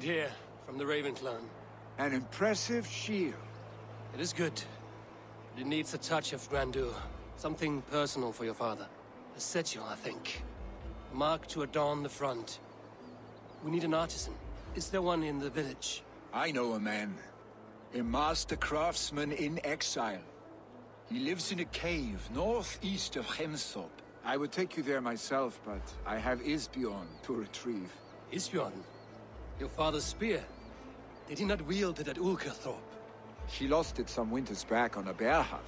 And here, from the Raven Clan. An impressive shield. It is good. But it needs a touch of grandeur. Something personal for your father. A cetule, I think. A mark to adorn the front. We need an artisan. Is there one in the village? I know a man. A master craftsman in exile. He lives in a cave northeast of Hemsop. I would take you there myself, but I have Isbjorn to retrieve. Isbjorn? Your father's spear? Did he not wield it at Ulkerthorpe? She lost it some winters back on a bear hunt.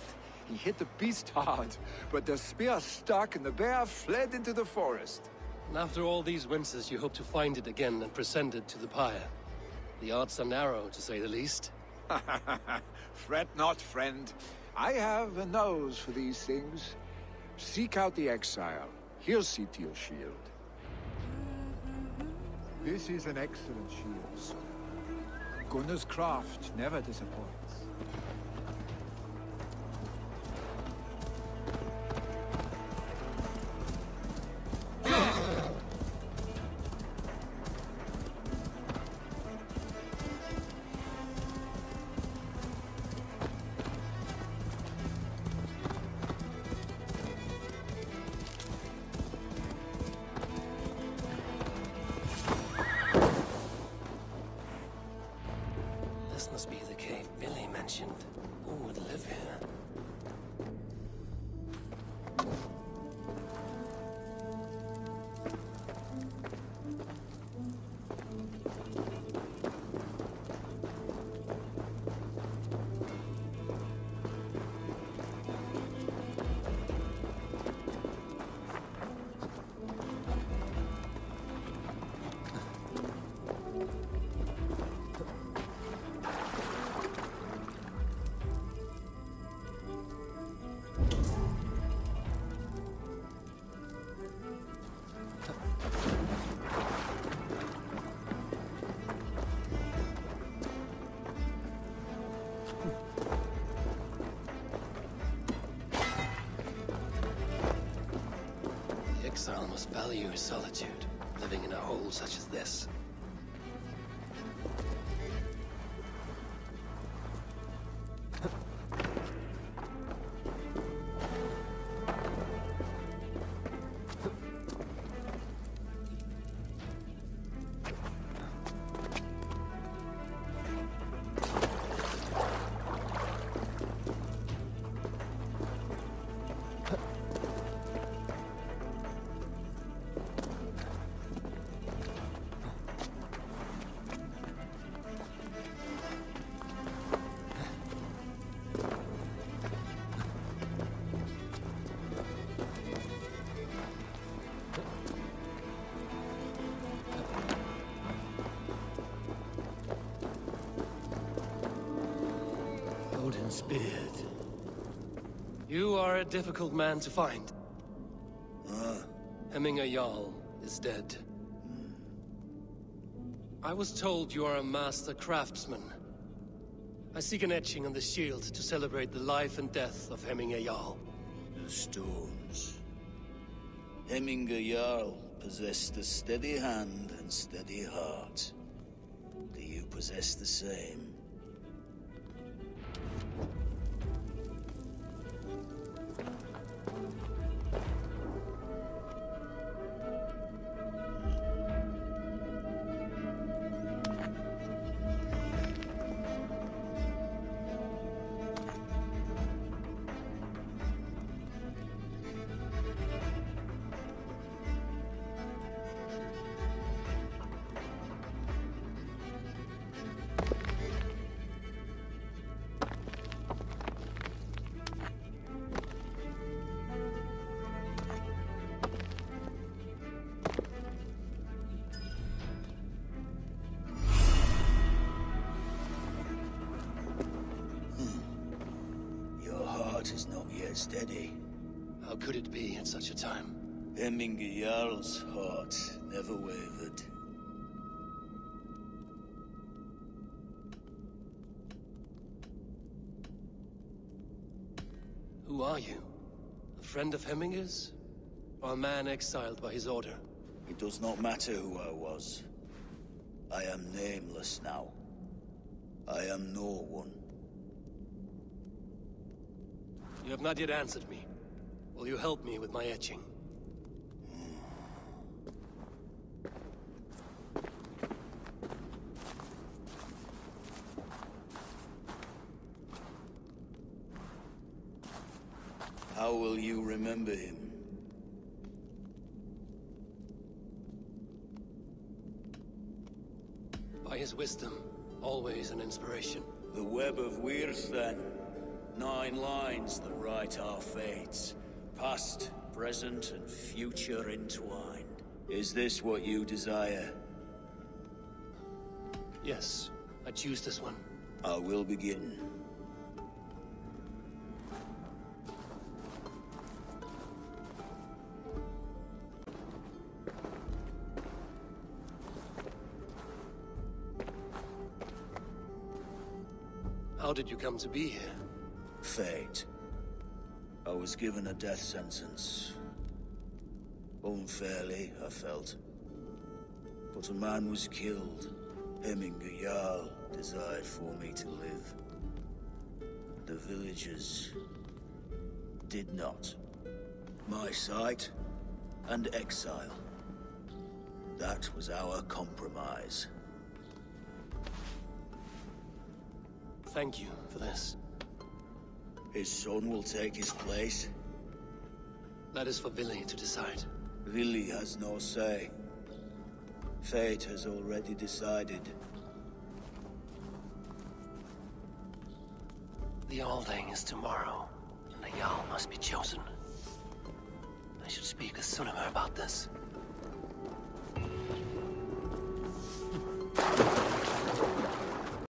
He hit the beast hard, but the spear stuck and the bear fled into the forest. And after all these winters, you hope to find it again and present it to the pyre. The odds are narrow, to say the least. Fret not, friend. I have a nose for these things. Seek out the exile. He'll see to your shield. This is an excellent shield, sir. Gunnar's craft never disappoints. Exile must value his solitude, living in a hole such as this. Beard. You are a difficult man to find. Heminger Jarl is dead. I was told you are a master craftsman. I seek an etching on the shield to celebrate the life and death of Heminger Jarl. The stones. Heminger Jarl possessed a steady hand and steady heart. Do you possess the same? Is not yet steady. How could it be at such a time? Heminger Jarl's heart never wavered. Who are you? A friend of Heminger's? Or a man exiled by his order? It does not matter who I was. I am nameless now. I am no one. You have not yet answered me. Will you help me with my etching? How will you remember him? By his wisdom, always an inspiration. The web of Weirstan. 9 lines that write our fates. Past, present, and future entwined. Is this what you desire? Yes, I choose this one. I will begin. How did you come to be here? Fate. I was given a death sentence. Unfairly, I felt. But a man was killed. Heminger Jarl desired for me to live. The villagers did not. My sight and exile. That was our compromise. Thank you for this. His son will take his place? That is for Vili to decide. Vili has no say. Fate has already decided. The Alding is tomorrow, and the Jarl must be chosen. I should speak with Sunimur about this.